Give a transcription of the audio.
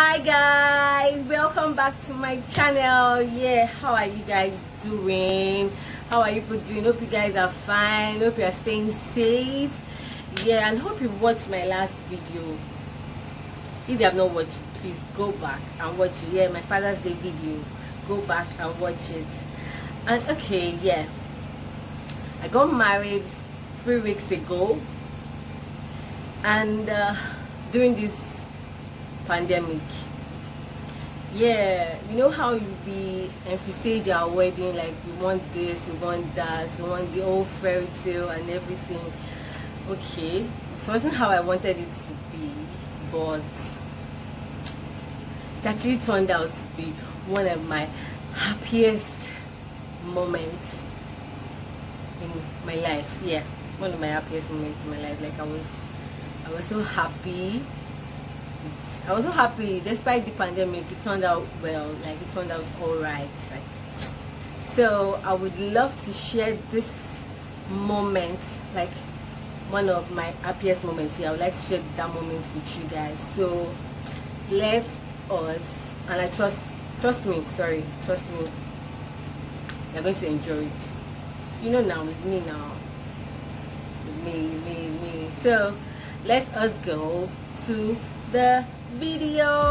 Hi guys, welcome back to my channel. Yeah, how are you guys doing? How are you doing? Hope you guys are fine. Hope you are staying safe. Yeah, and hope you watched my last video. If you have not watched, please go back and watch it. Yeah, my Father's Day video, go back and watch it. And okay, yeah, I got married 3 weeks ago, and during this pandemic, yeah, you know how you be emphasize your wedding, like you want this, you want that, you want the old fairy tale and everything. Okay, it wasn't how I wanted it to be, but it actually turned out to be one of my happiest moments in my life. Yeah, one of my happiest moments in my life. Like I was so happy. I was so happy despite the pandemic. It turned out well, like it turned out all right. Like, so I would love to share this moment, like one of my happiest moments here. I would like to share that moment with you guys. So let us, and I trust me, you're going to enjoy it. You know now, with me now, with me. So let us go to the video.